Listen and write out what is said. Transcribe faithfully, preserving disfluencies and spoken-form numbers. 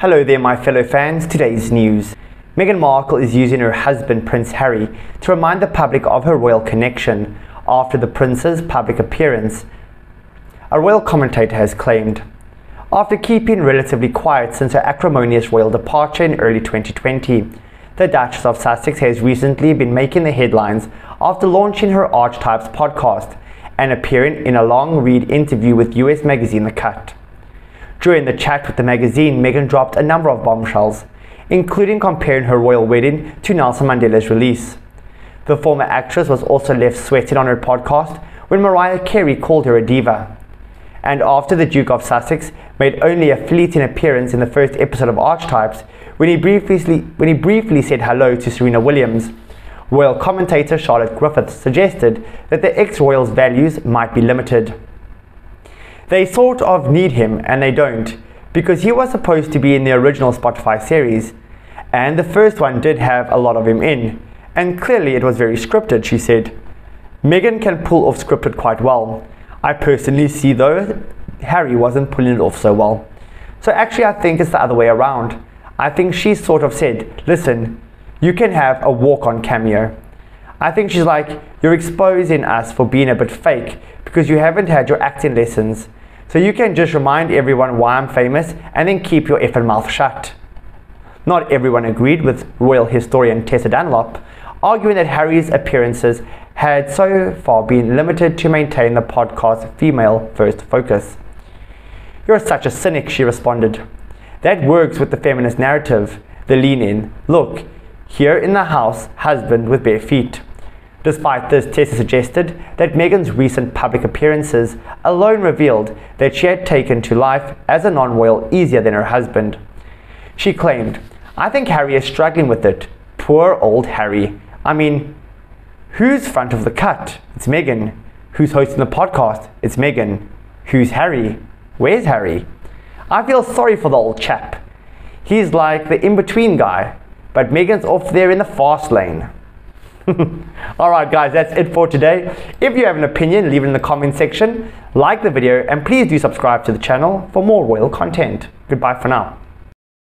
Hello there, my fellow fans. Today's news. Meghan Markle is using her husband, Prince Harry, to remind the public of her royal connection after the prince's public appearance. A royal commentator has claimed, after keeping relatively quiet since her acrimonious royal departure in early twenty twenty, the Duchess of Sussex has recently been making the headlines after launching her Archetypes podcast and appearing in a long-read interview with U S magazine The Cut. During the chat with the magazine, Meghan dropped a number of bombshells, including comparing her royal wedding to Nelson Mandela's release. The former actress was also left sweating on her podcast when Mariah Carey called her a diva. And after the Duke of Sussex made only a fleeting appearance in the first episode of Archetypes, when he briefly, when he briefly said hello to Serena Williams, royal commentator Charlotte Griffiths suggested that the ex-royal's values might be limited. They sort of need him, and they don't, because he was supposed to be in the original Spotify series, and the first one did have a lot of him in, and clearly it was very scripted, she said. Meghan can pull off scripted quite well. I personally see, though, Harry wasn't pulling it off so well. So actually I think it's the other way around. I think she sort of said, listen, you can have a walk-on cameo. I think she's like, you're exposing us for being a bit fake because you haven't had your acting lessons. So you can just remind everyone why I'm famous and then keep your effing mouth shut. Not everyone agreed with royal historian Tessa Dunlop, arguing that Harry's appearances had so far been limited to maintain the podcast's female-first focus. You're such a cynic, she responded. That works with the feminist narrative, the lean-in. Look, here in the house, husband with bare feet. Despite this, Tessa suggested that Meghan's recent public appearances alone revealed that she had taken to life as a non-royal easier than her husband. She claimed, I think Harry is struggling with it. Poor old Harry. I mean, who's front of the cut? It's Meghan. Who's hosting the podcast? It's Meghan. Who's Harry? Where's Harry? I feel sorry for the old chap. He's like the in-between guy, but Meghan's off there in the fast lane. Alright guys, that's it for today. If you have an opinion, leave it in the comment section, like the video, and please do subscribe to the channel for more royal content. Goodbye for now.